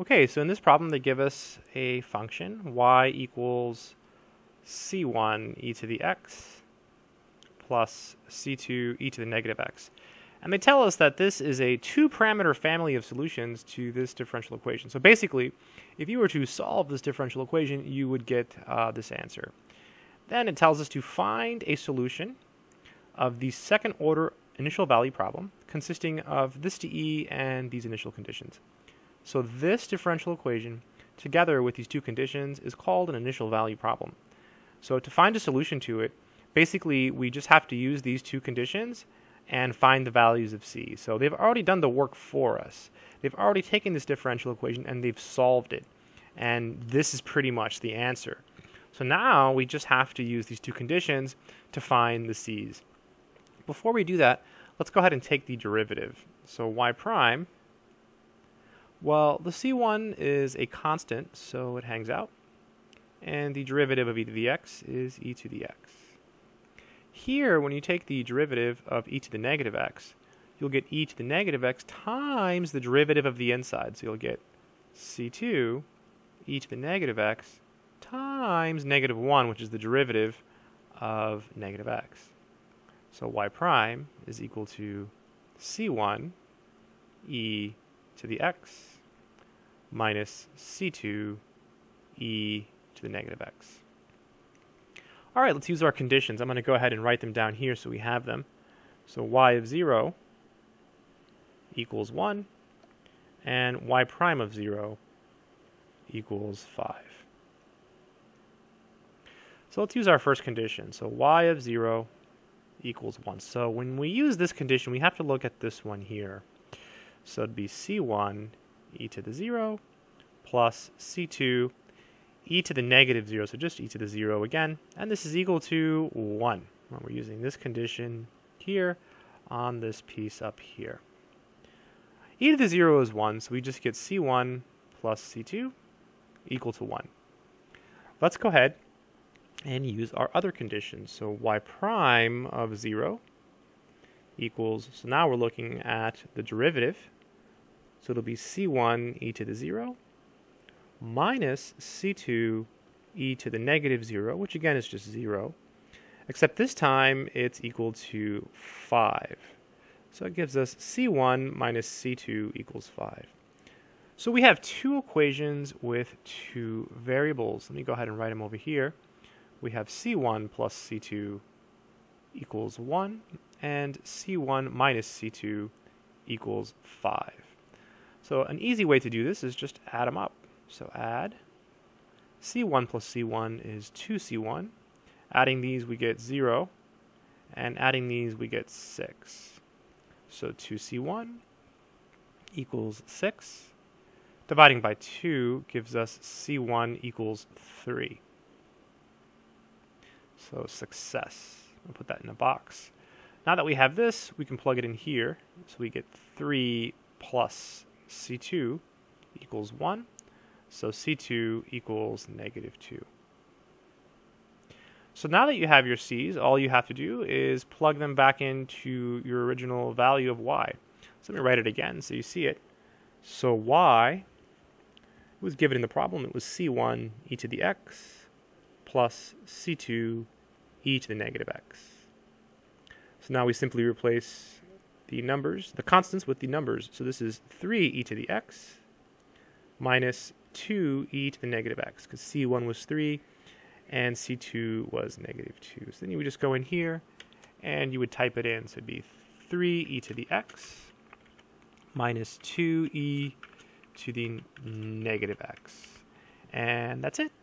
Okay, so in this problem they give us a function y equals c1 e to the x plus c2 e to the negative x. And they tell us that this is a two-parameter family of solutions to this differential equation. So basically, if you were to solve this differential equation, you would get this answer. Then it tells us to find a solution of the second-order initial value problem consisting of this DE and these initial conditions. So this differential equation, together with these two conditions, is called an initial value problem. So to find a solution to it, basically we just have to use these two conditions and find the values of C. So they've already done the work for us. They've already taken this differential equation and they've solved it. And this is pretty much the answer. So now we just have to use these two conditions to find the C's. Before we do that, let's go ahead and take the derivative. So y prime, well, the C1 is a constant, so it hangs out. And the derivative of e to the x is e to the x. Here, when you take the derivative of e to the negative x, you'll get e to the negative x times the derivative of the inside. So you'll get c2 e to the negative x times negative 1, which is the derivative of negative x. So y prime is equal to c1 e to the x minus c2 e to the negative x. All right, let's use our conditions. I'm going to go ahead and write them down here so we have them. So y of 0 equals 1, and y prime of 0 equals 5. So let's use our first condition. So y of 0 equals 1. So when we use this condition, we have to look at this one here. So it'd be c1 e to the 0 plus c2 e to the negative 0, so just e to the 0 again, and this is equal to 1. We're using this condition here on this piece up here. E to the 0 is 1, so we just get c1 plus c2 equal to 1. Let's go ahead and use our other conditions. So y prime of 0 equals, so now we're looking at the derivative, so it'll be c1 e to the 0 minus c2 e to the negative 0, which again is just 0, except this time it's equal to 5. So it gives us c1 minus c2 equals 5. So we have two equations with two variables. Let me go ahead and write them over here. We have c1 plus c2 equals 1, and c1 minus c2 equals 5. So an easy way to do this is just add them up. So add c1 plus c1 is 2c1. Adding these we get 0, and adding these we get 6. So 2c1 equals 6. Dividing by 2 gives us c1 equals 3. So success. I'll put that in a box. Now that we have this, we can plug it in here. So we get 3 plus c2 equals 1. So C2 equals negative 2. So now that you have your C's, all you have to do is plug them back into your original value of Y. So let me write it again so you see it. So Y was given in the problem. It was C1 e to the x plus C2 e to the negative x. So now we simply replace the numbers, the constants with the numbers. So this is 3 e to the x minus 2 e to the negative x, because c1 was 3 and c2 was negative 2. So then you would just go in here and you would type it in. So it'd be 3 e to the x minus 2 e to the negative x. And that's it.